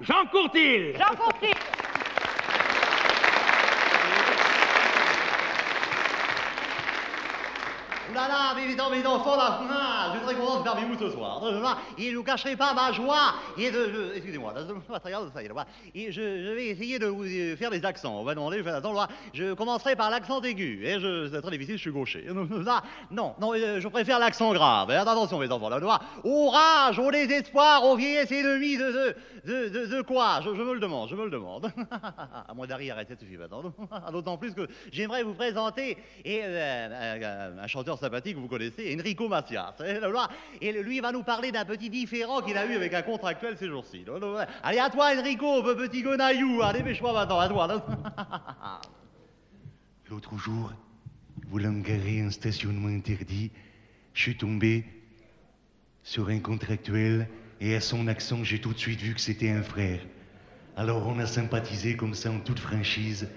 Jean Courtil. Jean Courtil. Oulala, mes enfants, là, je suis très content de faire mes mousses ce soir. Et je ne vous cacherai pas ma joie. Excusez-moi, je vais essayer de vous faire des accents. On va demander, je commencerai par l'accent aigu. C'est très difficile, je suis gaucher. Non, je préfère l'accent grave. Attention, mes enfants, là, au rage, au désespoir, aux vieillesses ennemies de quoi? Je me le demande, À moins d'arriver à arrêter de suivre, attends. D'autant plus que j'aimerais vous présenter un chanteur sympathique, vous connaissez, Enrico Macias. Et lui, il va nous parler d'un petit différend qu'il a eu avec un contractuel ces jours-ci. Allez, à toi, Enrico, petit gonaillou. Allez, dépêche-toi maintenant, à toi. L'autre jour, voulant me garer un stationnement interdit, je suis tombé sur un contractuel et à son accent, j'ai tout de suite vu que c'était un frère. Alors, on a sympathisé comme ça en toute franchise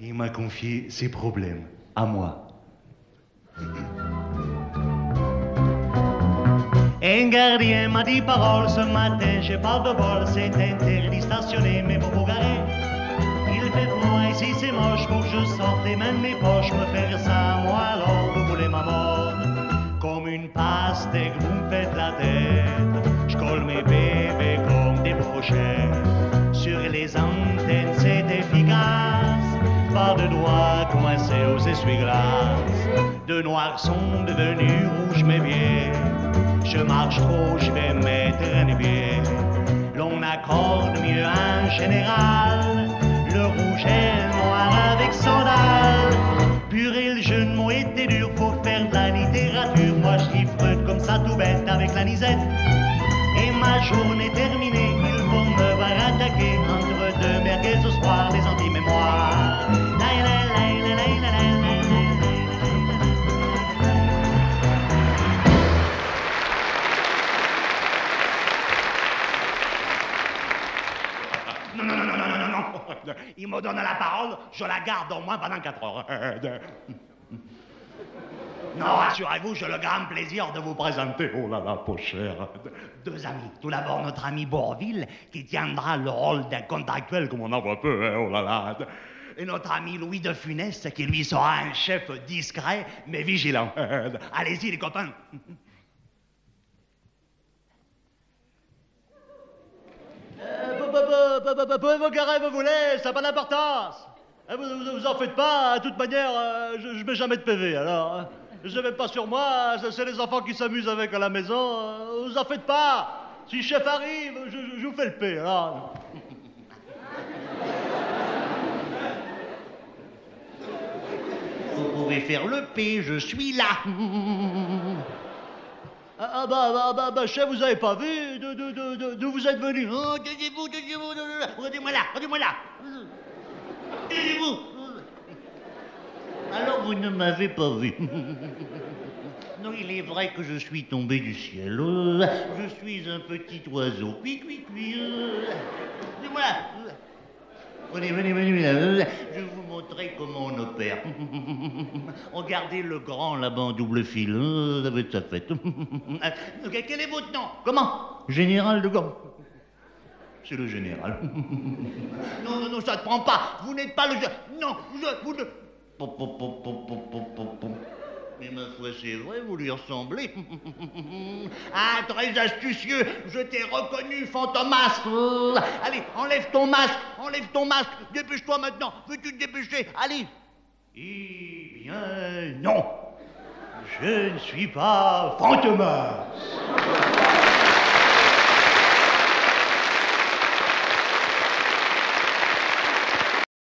et il m'a confié ses problèmes à moi. Un gardien m'a dit parole ce matin, j'ai pas de bol, c'est interdit stationner, mais pour vous garer, il fait froid ici c'est moche, faut que je sorte les mains de mes poches, me faire ça moi alors vous voulez ma mort. Comme une passe dès que vous me faites la tête, je colle mes bébés comme des brochettes, sur les antennes c'est efficace, pas de doigts coincés aux essuie-glaces. De noirs sont devenus rouges mes pieds. Je marche trop, je vais mettre un épier. L'on accorde mieux un général, le rouge et le noir avec sandales. Purée, le jeu de mots était dur, faut faire de la littérature. Moi je dis Freud comme ça tout bête avec la nisette. Et ma journée terminée, ils vont me voir attaquer entre deux merguez au soir, les anti-mémoires. Il me donne la parole, je la garde au moins pendant 4 heures. Non, rassurez-vous, j'ai le grand plaisir de vous présenter, oh là là, pauvre cher, deux amis. Tout d'abord, notre ami Bourvil, qui tiendra le rôle d'un contractuel comme on en voit peu, hein, oh là là. Et notre ami Louis de Funès, qui lui sera un chef discret, mais vigilant. Allez-y, les copains. Pouvez vous garer, vous voulez, ça n'a pas d'importance. Vous en faites pas, de toute manière, je mets jamais de PV, alors. Je mets pas sur moi, c'est les enfants qui s'amusent avec à la maison. Vous en faites pas. Si le chef arrive, je vous fais le P, alors. Vous pouvez faire le P, je suis là. Ah bah, chef, vous avez pas vu d'où vous êtes venu? Oh, taisez-vous, regardez-moi là. Taisez-vous. Alors, vous ne m'avez pas vu. Non, il est vrai que je suis tombé du ciel. Je suis un petit oiseau. Oui. Et voilà. Venez, je vais vous montrer comment on opère. Regardez le grand là-bas en double fil. Ça va être sa fête. Quel est votre nom? Comment? Général de Gaulle. C'est le général. Non, ça ne prend pas. Vous n'êtes pas le... Non, vous ne... Mais ma foi, c'est vrai, vous lui ressemblez. Ah, très astucieux, je t'ai reconnu, Fantomas. Allez, enlève ton masque. Dépêche-toi maintenant, veux-tu te dépêcher? Allez. Eh bien, non. Je ne suis pas Fantomas.